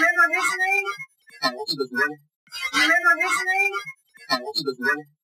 remember this name?